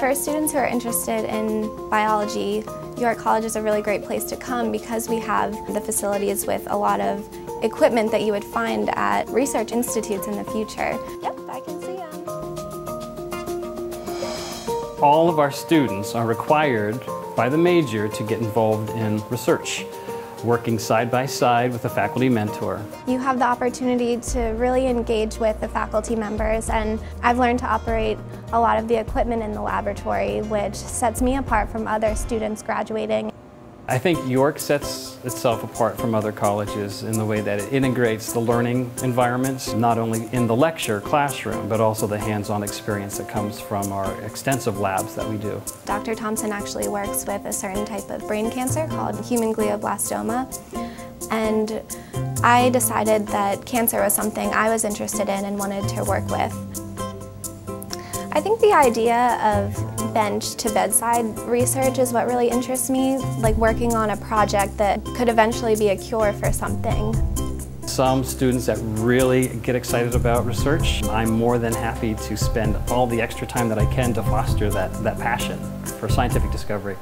For students who are interested in biology, York College is a really great place to come because we have the facilities with a lot of equipment that you would find at research institutes in the future. Yep, I can see them. All of our students are required by the major to get involved in research, working side by side with a faculty mentor. You have the opportunity to really engage with the faculty members, and I've learned to operate a lot of the equipment in the laboratory, which sets me apart from other students graduating. I think York sets itself apart from other colleges in the way that it integrates the learning environments, not only in the lecture classroom, but also the hands-on experience that comes from our extensive labs that we do. Dr. Thompson actually works with a certain type of brain cancer called human glioblastoma, and I decided that cancer was something I was interested in and wanted to work with. I think the idea of bench-to-bedside research is what really interests me, like working on a project that could eventually be a cure for something. Some students that really get excited about research, I'm more than happy to spend all the extra time that I can to foster that passion for scientific discovery.